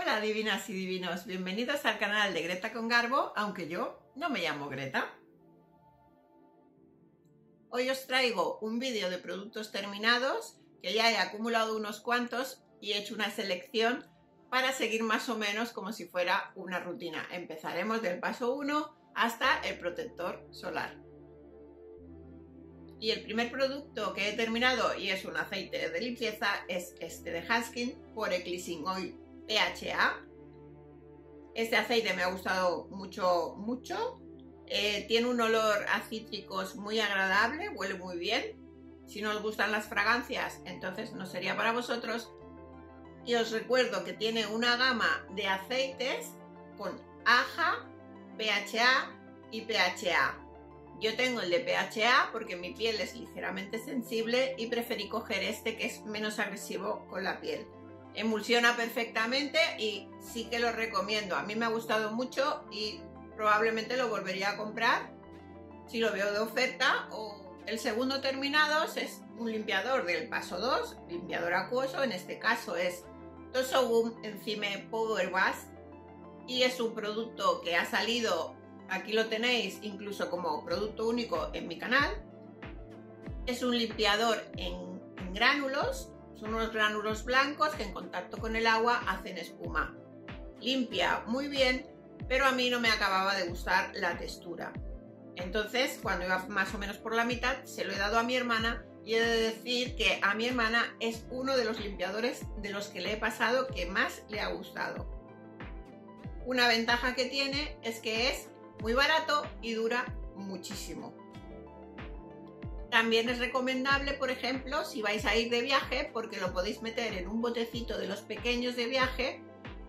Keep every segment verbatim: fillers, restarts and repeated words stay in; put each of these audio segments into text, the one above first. Hola divinas y divinos, bienvenidos al canal de Greta Con Garbo, aunque yo no me llamo Greta. Hoy os traigo un vídeo de productos terminados, que ya he acumulado unos cuantos y he hecho una selección para seguir más o menos como si fuera una rutina. Empezaremos del paso uno hasta el protector solar. Y el primer producto que he terminado, y es un aceite de limpieza, es este de Hanskin Pore Cleansing Oil P H A. Este aceite me ha gustado mucho, mucho. Eh, tiene un olor a cítricos muy agradable, huele muy bien. Si no os gustan las fragancias, entonces no sería para vosotros. Y os recuerdo que tiene una gama de aceites con A H A, P H A y P H A. Yo tengo el de P H A porque mi piel es ligeramente sensible y preferí coger este, que es menos agresivo con la piel. Emulsiona perfectamente y sí que lo recomiendo. A mí me ha gustado mucho y probablemente lo volvería a comprar si lo veo de oferta. O el segundo terminados es un limpiador del paso dos, limpiador acuoso. En este caso es Tosowoong Enzyme Powder Wash y es un producto que ha salido. Aquí lo tenéis incluso como producto único en mi canal. Es un limpiador en, en gránulos, son unos gránulos blancos que en contacto con el agua hacen espuma. Limpia muy bien, pero a mí no me acababa de gustar la textura. Entonces, cuando iba más o menos por la mitad, se lo he dado a mi hermana y he de decir que a mi hermana es uno de los limpiadores de los que le he pasado que más le ha gustado. Una ventaja que tiene es que es muy barato y dura muchísimo. También es recomendable, por ejemplo, si vais a ir de viaje, porque lo podéis meter en un botecito de los pequeños de viaje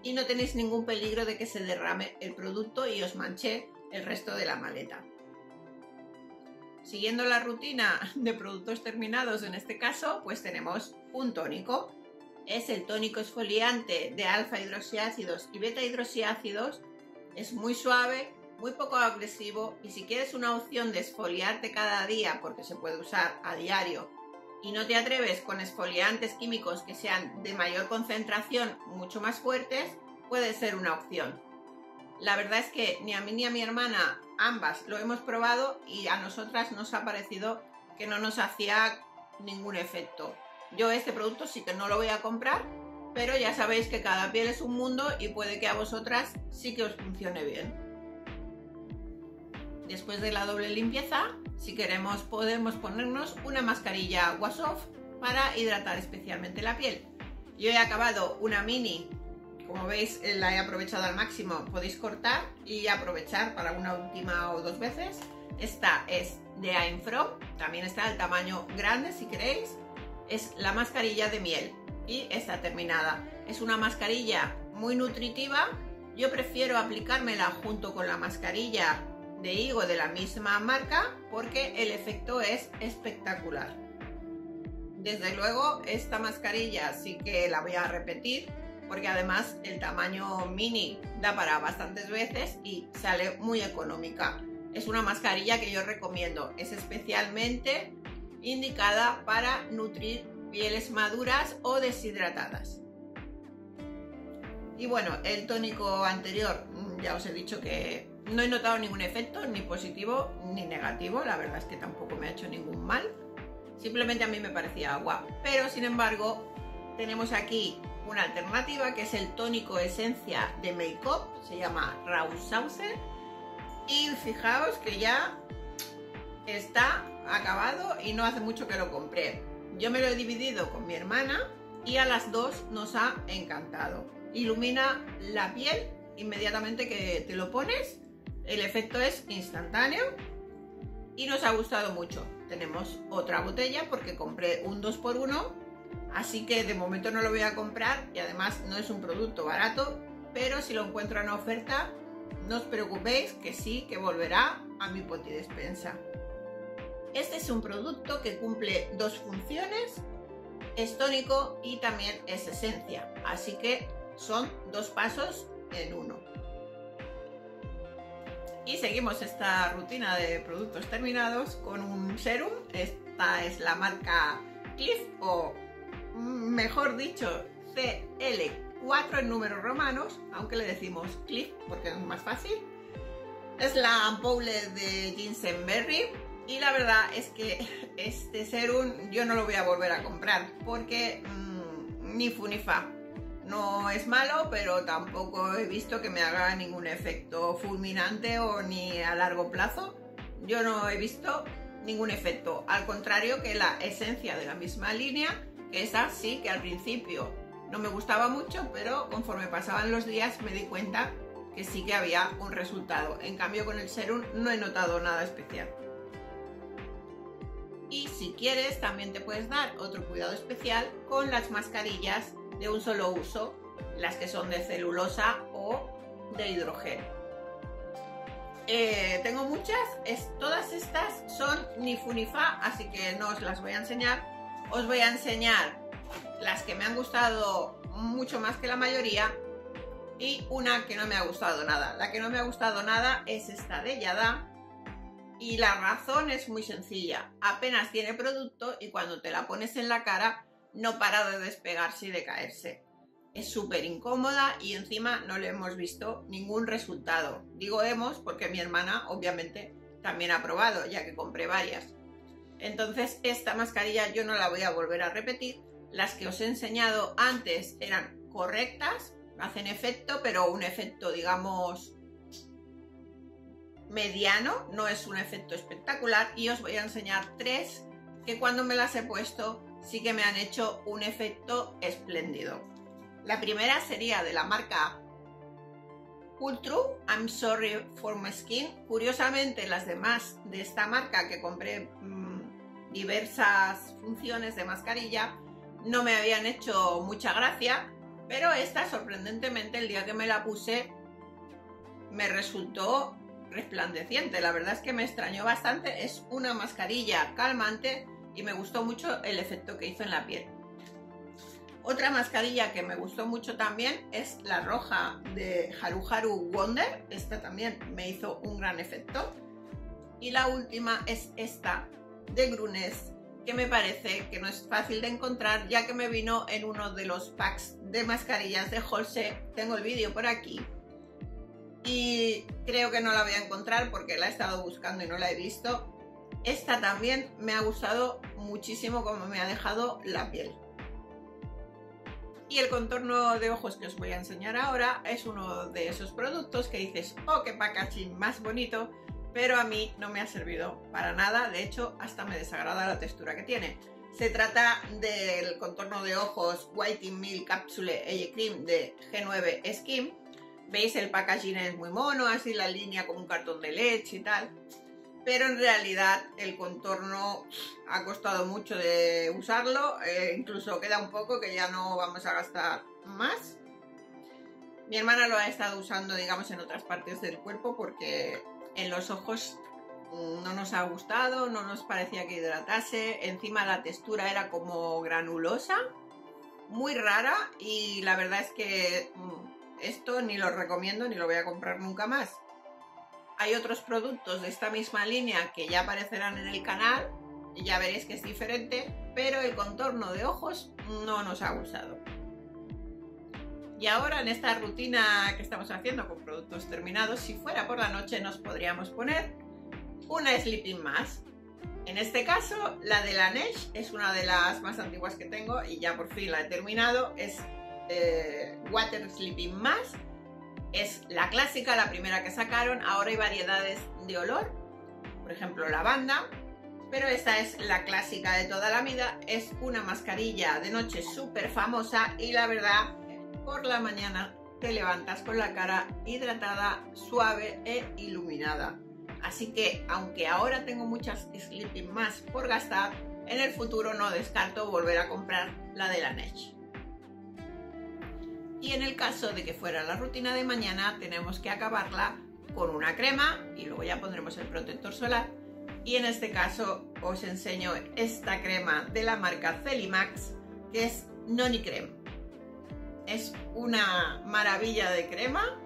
y no tenéis ningún peligro de que se derrame el producto y os manche el resto de la maleta. Siguiendo la rutina de productos terminados, en este caso, pues tenemos un tónico. Es el tónico exfoliante de alfa hidroxiácidos y beta hidroxiácidos. Es muy suave, muy poco agresivo, y si quieres una opción de exfoliarte cada día, porque se puede usar a diario, y no te atreves con exfoliantes químicos que sean de mayor concentración, mucho más fuertes, puede ser una opción. La verdad es que ni a mí ni a mi hermana, ambas lo hemos probado y a nosotras nos ha parecido que no nos hacía ningún efecto. Yo este producto sí que no lo voy a comprar, pero ya sabéis que cada piel es un mundo y puede que a vosotras sí que os funcione bien. Después de la doble limpieza, si queremos, podemos ponernos una mascarilla wash off para hidratar especialmente la piel. Yo he acabado una mini, como veis la he aprovechado al máximo, podéis cortar y aprovechar para una última o dos veces. Esta es de I'm From, también está del tamaño grande si queréis, es la mascarilla de miel y está terminada. Es una mascarilla muy nutritiva, yo prefiero aplicármela junto con la mascarilla de higo de la misma marca porque el efecto es espectacular. Desde luego esta mascarilla sí que la voy a repetir porque además el tamaño mini da para bastantes veces y sale muy económica. Es una mascarilla que yo recomiendo, es especialmente indicada para nutrir pieles maduras o deshidratadas. Y bueno, el tónico anterior ya os he dicho que no he notado ningún efecto, ni positivo ni negativo, la verdad es que tampoco me ha hecho ningún mal, simplemente a mí me parecía agua. Pero sin embargo tenemos aquí una alternativa que es el tónico esencia de Make-up, se llama Raw Sauce y fijaos que ya está acabado y no hace mucho que lo compré. Yo me lo he dividido con mi hermana y a las dos nos ha encantado. Ilumina la piel inmediatamente que te lo pones. El efecto es instantáneo y nos ha gustado mucho. Tenemos otra botella porque compré un dos por uno, así que de momento no lo voy a comprar y además no es un producto barato, pero si lo encuentro en oferta, no os preocupéis que sí que volverá a mi potidespensa. Este es un producto que cumple dos funciones, es tónico y también es esencia, así que son dos pasos en uno. Y seguimos esta rutina de productos terminados con un serum. Esta es la marca Cliff, o mejor dicho, C L cuatro en números romanos, aunque le decimos clip porque es más fácil. Es la ampoule de Ginseng Berry y la verdad es que este serum yo no lo voy a volver a comprar porque mmm, ni fu ni fa. No es malo, pero tampoco he visto que me haga ningún efecto fulminante o ni a largo plazo. Yo no he visto ningún efecto, al contrario que la esencia de la misma línea, que esa sí que al principio no me gustaba mucho, pero conforme pasaban los días me di cuenta que sí que había un resultado. En cambio con el serum no he notado nada especial. Y si quieres también te puedes dar otro cuidado especial con las mascarillas de un solo uso, las que son de celulosa o de hidrogel. Eh, tengo muchas, es, todas estas son ni fu ni fa, así que no os las voy a enseñar. Os voy a enseñar las que me han gustado mucho más que la mayoría y una que no me ha gustado nada. La que no me ha gustado nada es esta de Yadá y la razón es muy sencilla. Apenas tiene producto y cuando te la pones en la cara no para de despegarse y de caerse. Es súper incómoda y encima no le hemos visto ningún resultado. Digo hemos porque mi hermana obviamente también ha probado, ya que compré varias. Entonces esta mascarilla yo no la voy a volver a repetir. Las que os he enseñado antes eran correctas, hacen efecto, pero un efecto digamos mediano, no es un efecto espectacular. Y os voy a enseñar tres que cuando me las he puesto sí que me han hecho un efecto espléndido. La primera sería de la marca Ultru I'm Sorry for My Skin. Curiosamente las demás de esta marca, que compré mmm, diversas funciones de mascarilla, no me habían hecho mucha gracia, pero esta sorprendentemente el día que me la puse me resultó resplandeciente. La verdad es que me extrañó bastante. Es una mascarilla calmante y me gustó mucho el efecto que hizo en la piel. Otra mascarilla que me gustó mucho también es la roja de Haruharu Wonder. Esta también me hizo un gran efecto. Y la última es esta de Grünersee, que me parece que no es fácil de encontrar, ya que me vino en uno de los packs de mascarillas de Holse. Tengo el vídeo por aquí. Y creo que no la voy a encontrar porque la he estado buscando y no la he visto. Esta también me ha gustado muchísimo como me ha dejado la piel. Y el contorno de ojos que os voy a enseñar ahora es uno de esos productos que dices, oh, qué packaging más bonito, pero a mí no me ha servido para nada. De hecho, hasta me desagrada la textura que tiene. Se trata del contorno de ojos White in Milk Capsule Eye Cream de G nueve Skin. Veis, el packaging es muy mono, así la línea como un cartón de leche y tal. Pero en realidad el contorno ha costado mucho de usarlo, eh, incluso queda un poco que ya no vamos a gastar más. Mi hermana lo ha estado usando, digamos, en otras partes del cuerpo porque en los ojos no nos ha gustado, no nos parecía que hidratase. Encima la textura era como granulosa, muy rara, y la verdad es que esto ni lo recomiendo ni lo voy a comprar nunca más. Hay otros productos de esta misma línea que ya aparecerán en el canal, ya veréis que es diferente, pero el contorno de ojos no nos ha gustado. Y ahora en esta rutina que estamos haciendo con productos terminados, si fuera por la noche nos podríamos poner una sleeping mask. En este caso la de Laneige es una de las más antiguas que tengo y ya por fin la he terminado. Es eh, Water Sleeping Mask. Es la clásica, la primera que sacaron. Ahora hay variedades de olor, por ejemplo lavanda, pero esta es la clásica de toda la vida. Es una mascarilla de noche súper famosa y la verdad, por la mañana te levantas con la cara hidratada, suave e iluminada. Así que, aunque ahora tengo muchas sleeping masks por gastar, en el futuro no descarto volver a comprar la de Laneige. Y en el caso de que fuera la rutina de mañana, tenemos que acabarla con una crema y luego ya pondremos el protector solar. Y en este caso os enseño esta crema de la marca Celimax, que es Noni Creme. Es una maravilla de crema,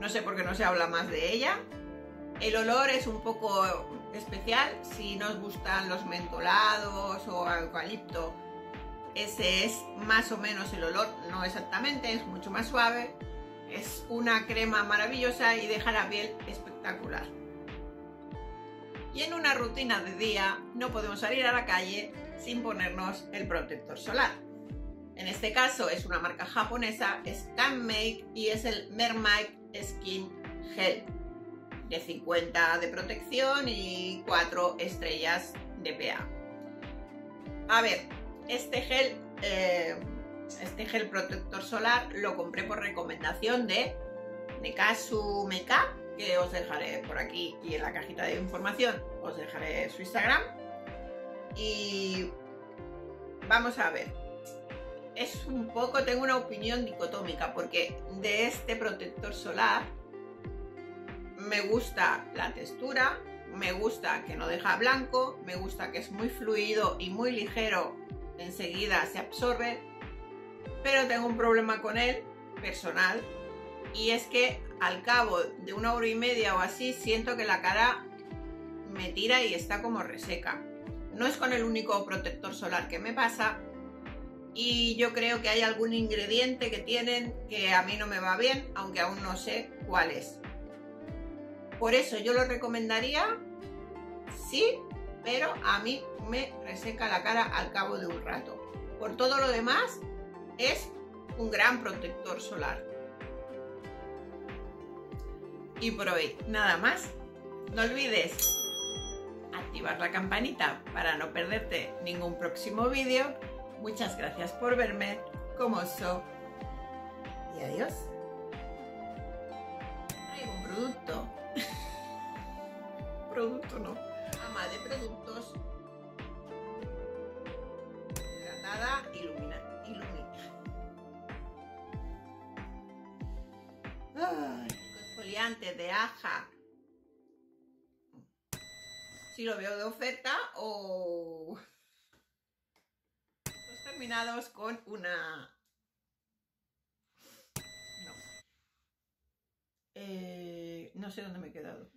no sé por qué no se habla más de ella. El olor es un poco especial, si nos gustan los mentolados o eucalipto Ese es más o menos el olor, no exactamente, es mucho más suave. Es una crema maravillosa y deja la piel espectacular. Y en una rutina de día no podemos salir a la calle sin ponernos el protector solar. En este caso es una marca japonesa, es Canmake, y es el Mermaid Skin Gel de cincuenta de protección y cuatro estrellas de P A. A ver, este gel, eh, este gel protector solar lo compré por recomendación de, de Kasu Makeup, que os dejaré por aquí y en la cajita de información os dejaré su Instagram. Y vamos a ver, es un poco, tengo una opinión dicotómica, porque de este protector solar me gusta la textura, me gusta que no deja blanco, me gusta que es muy fluido y muy ligero, enseguida se absorbe, pero tengo un problema con él personal, y es que al cabo de una hora y media o así siento que la cara me tira y está como reseca. No es con el único protector solar que me pasa, y yo creo que hay algún ingrediente que tienen que a mí no me va bien, aunque aún no sé cuál es. Por eso yo lo recomendaría, sí, pero a mí me reseca la cara al cabo de un rato. Por todo lo demás, es un gran protector solar. Y por hoy nada más. No olvides activar la campanita para no perderte ningún próximo vídeo. Muchas gracias por verme, como soy, y adiós. Hay un producto, producto no, ama de productos, hidratada, ilumina, ilumina. Ay, exfoliante de aja. Si lo veo de oferta o... Los terminados con una... No. Eh, no sé dónde me he quedado.